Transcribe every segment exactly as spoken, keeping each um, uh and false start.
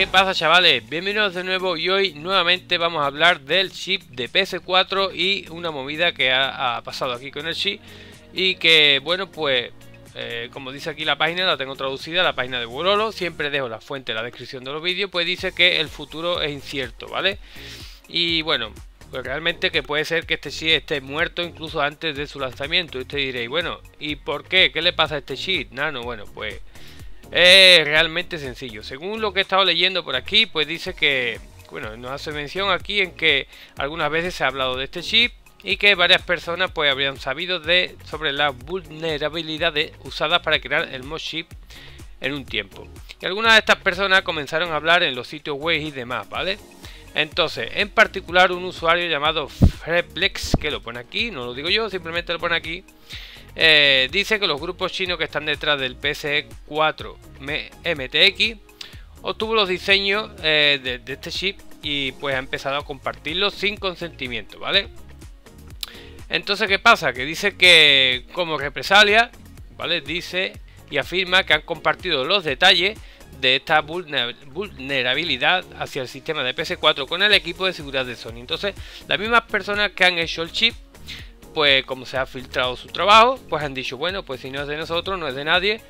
¿Qué pasa, chavales? Bienvenidos de nuevo y hoy nuevamente vamos a hablar del chip de P S cuatro y una movida que ha, ha pasado aquí con el chip y que, bueno, pues eh, como dice aquí la página, la tengo traducida, la página de Wololo, siempre dejo la fuente en la descripción de los vídeos, pues dice que el futuro es incierto, ¿vale? Y bueno, pues realmente que puede ser que este chip esté muerto incluso antes de su lanzamiento. Y usted diréis, bueno, ¿y por qué? ¿Qué le pasa a este chip? Nano, bueno, pues es realmente sencillo. Según lo que he estado leyendo por aquí, pues dice que, bueno, nos hace mención aquí en que algunas veces se ha hablado de este chip y que varias personas pues habrían sabido de sobre las vulnerabilidades usadas para crear el mod chip en un tiempo. Y algunas de estas personas comenzaron a hablar en los sitios web y demás, ¿vale? Entonces, en particular, un usuario llamado Fredplex, que lo pone aquí, no lo digo yo, simplemente lo pone aquí, eh, dice que los grupos chinos que están detrás del P S cuatro M T X obtuvo los diseños eh, de, de este chip y pues ha empezado a compartirlos sin consentimiento, ¿vale? Entonces, ¿qué pasa? Que dice que como represalia, ¿vale? Dice y afirma que han compartido los detalles de esta vulnerabilidad hacia el sistema de P S cuatro con el equipo de seguridad de Sony. Entonces, las mismas personas que han hecho el chip, pues como se ha filtrado su trabajo, pues han dicho, bueno, pues si no es de nosotros, no es de nadie.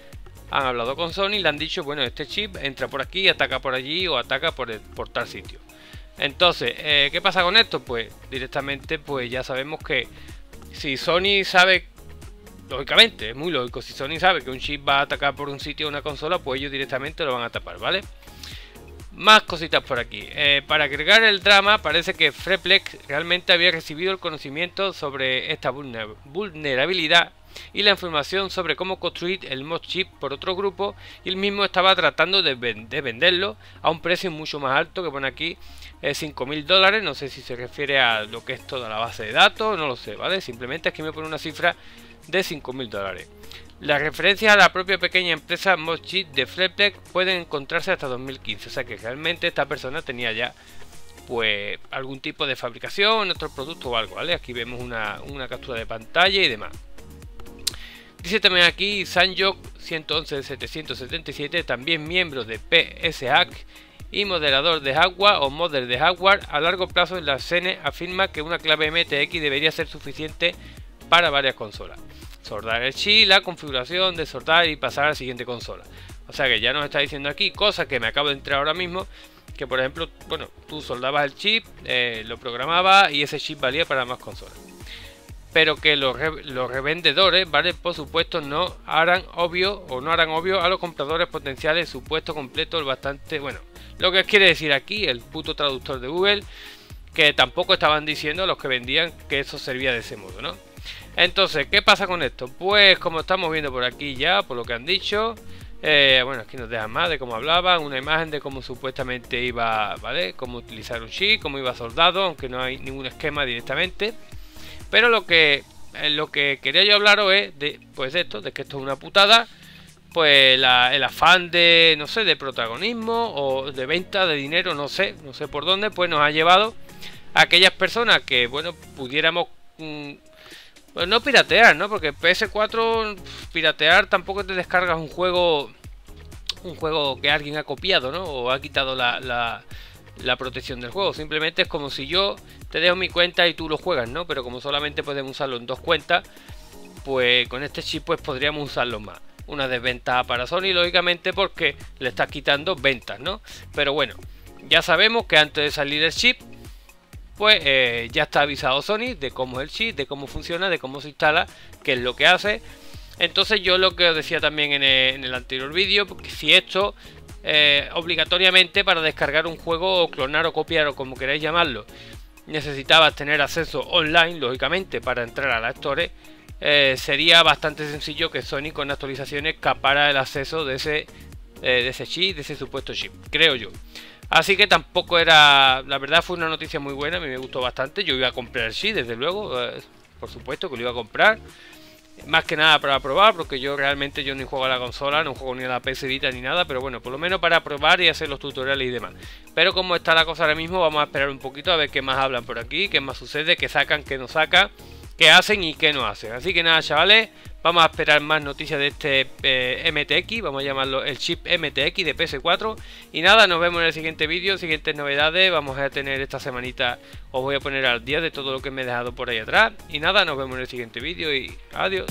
Han hablado con Sony y le han dicho, bueno, este chip entra por aquí, ataca por allí o ataca por, el, por tal sitio. Entonces, eh, ¿qué pasa con esto? Pues directamente, pues ya sabemos que si Sony sabe, lógicamente, es muy lógico, si Sony sabe que un chip va a atacar por un sitio o una consola, pues ellos directamente lo van a tapar, ¿vale? Más cositas por aquí. Eh, para agregar el drama, parece que Fredplex realmente había recibido el conocimiento sobre esta vulnerabilidad y la información sobre cómo construir el mod chip por otro grupo, y él mismo estaba tratando de, ven de venderlo a un precio mucho más alto, que pone aquí eh, cinco mil dólares, no sé si se refiere a lo que es toda la base de datos, no lo sé, ¿vale? Simplemente aquí me pone una cifra de cinco mil dólares. Las referencias a la propia pequeña empresa mod chip de Fredplex pueden encontrarse hasta dos mil quince, o sea que realmente esta persona tenía ya pues algún tipo de fabricación, otro producto o algo, ¿vale? Aquí vemos una, una captura de pantalla y demás. Dice también aquí Sanjok uno uno uno siete siete siete, también miembro de P S A C y moderador de Jaguar o modder de Jaguar a largo plazo en la escena, afirma que una clave M T X debería ser suficiente para varias consolas. Soldar el chip, la configuración de soldar y pasar a la siguiente consola. O sea que ya nos está diciendo aquí cosas que me acabo de entrar ahora mismo, que por ejemplo, bueno, tú soldabas el chip, eh, lo programabas y ese chip valía para más consolas. Pero que los, re los revendedores, ¿vale? Por supuesto, no harán obvio o no harán obvio a los compradores potenciales su puesto completo, el bastante, bueno, lo que quiere decir aquí el puto traductor de Google, que tampoco estaban diciendo a los que vendían que eso servía de ese modo, ¿no? Entonces, ¿qué pasa con esto? Pues como estamos viendo por aquí ya, por lo que han dicho, eh, bueno, aquí nos dejan más de cómo hablaban, una imagen de cómo supuestamente iba, ¿vale? Cómo utilizar un chip, cómo iba soldado, aunque no hay ningún esquema directamente. Pero lo que eh, lo que quería yo hablaros es de, pues de esto, de que esto es una putada, pues la, el afán de, no sé, de protagonismo o de venta de dinero, no sé, no sé por dónde, pues nos ha llevado a aquellas personas que, bueno, pudiéramos, mmm, pues no piratear, ¿no? Porque P S cuatro, piratear tampoco te descargas un juego, un juego que alguien ha copiado, ¿no? O ha quitado la... la la protección del juego. Simplemente es como si yo te dejo mi cuenta y tú lo juegas, ¿no? Pero como solamente podemos usarlo en dos cuentas, pues con este chip pues podríamos usarlo más. Una desventaja para Sony, lógicamente, porque le está quitando ventas, ¿no? Pero bueno, ya sabemos que antes de salir el chip, pues eh, ya está avisado Sony de cómo es el chip, de cómo funciona, de cómo se instala, qué es lo que hace. Entonces yo lo que os decía también en el, en el anterior vídeo, porque si esto Eh, obligatoriamente para descargar un juego o clonar o copiar o como queráis llamarlo, necesitabas tener acceso online, lógicamente, para entrar a la Store, eh, sería bastante sencillo que Sony con actualizaciones capara el acceso de ese, eh, de ese chip, de ese supuesto chip, creo yo. Así que tampoco era, la verdad fue una noticia muy buena, a mí me gustó bastante, yo iba a comprar el chip, desde luego, eh, por supuesto que lo iba a comprar. Más que nada para probar, porque yo realmente yo ni juego a la consola, no juego ni a la P S Vita ni nada, pero bueno, por lo menos para probar y hacer los tutoriales y demás. Pero como está la cosa ahora mismo, vamos a esperar un poquito a ver qué más hablan por aquí, qué más sucede, qué sacan, qué no sacan, qué hacen y qué no hacen. Así que nada, chavales, Vamos a esperar más noticias de este eh, M T X, vamos a llamarlo el chip M T X de P S cuatro. Y nada, nos vemos en el siguiente vídeo, siguientes novedades. Vamos a tener esta semanita, os voy a poner al día de todo lo que me he dejado por ahí atrás. Y nada, nos vemos en el siguiente vídeo y adiós.